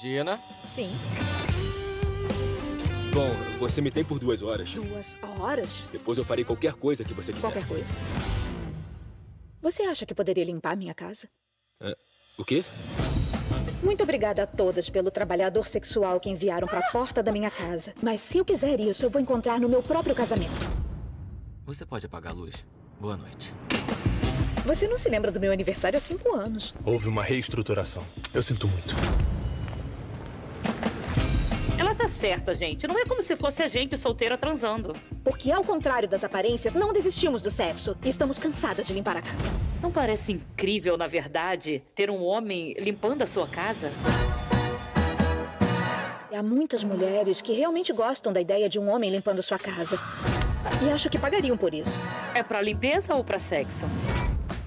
Gina? Sim. Bom, você me tem por 2 horas. 2 horas? Depois eu farei qualquer coisa que você quiser. Qualquer coisa? Você acha que poderia limpar minha casa? O quê? Muito obrigada a todas pelo trabalhador sexual que enviaram para a porta da minha casa. Mas se eu quiser isso, eu vou encontrar no meu próprio casamento. Você pode apagar a luz. Boa noite. Você não se lembra do meu aniversário há 5 anos. Houve uma reestruturação. Eu sinto muito. Ela tá certa, gente. Não é como se fosse a gente solteira transando. Porque, ao contrário das aparências, não desistimos do sexo. E estamos cansadas de limpar a casa. Não parece incrível, na verdade, ter um homem limpando a sua casa? Há muitas mulheres que realmente gostam da ideia de um homem limpando sua casa. E acho que pagariam por isso. É pra limpeza ou pra sexo?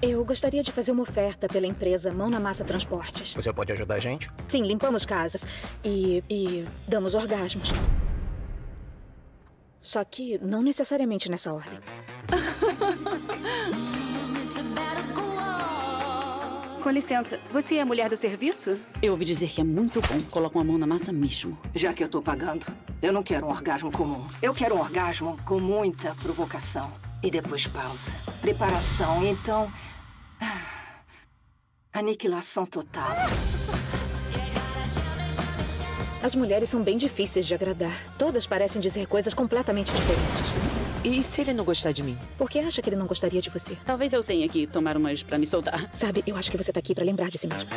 Eu gostaria de fazer uma oferta pela empresa Mão na Massa Transportes. Você pode ajudar a gente? Sim, limpamos casas e damos orgasmos. Só que não necessariamente nessa ordem. Com licença, você é a mulher do serviço? Eu ouvi dizer que é muito bom. Coloca uma mão na massa mesmo. Já que eu tô pagando, eu não quero um orgasmo comum. Eu quero um orgasmo com muita provocação. E depois pausa. Preparação, então... aniquilação total. As mulheres são bem difíceis de agradar. Todas parecem dizer coisas completamente diferentes. E se ele não gostar de mim? Por que acha que ele não gostaria de você? Talvez eu tenha que tomar umas pra me soltar. Sabe, eu acho que você tá aqui pra lembrar de si mesmo.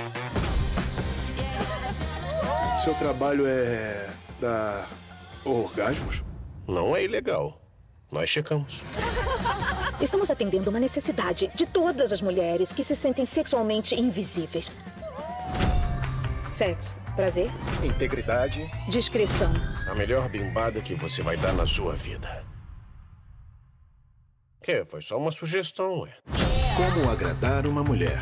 Seu trabalho é... dar orgasmos? Não é ilegal. Nós checamos. Estamos atendendo uma necessidade de todas as mulheres que se sentem sexualmente invisíveis. Sexo, prazer, integridade, discrição. A melhor bimbada que você vai dar na sua vida. Que foi só uma sugestão, ué. Como Agradar uma Mulher.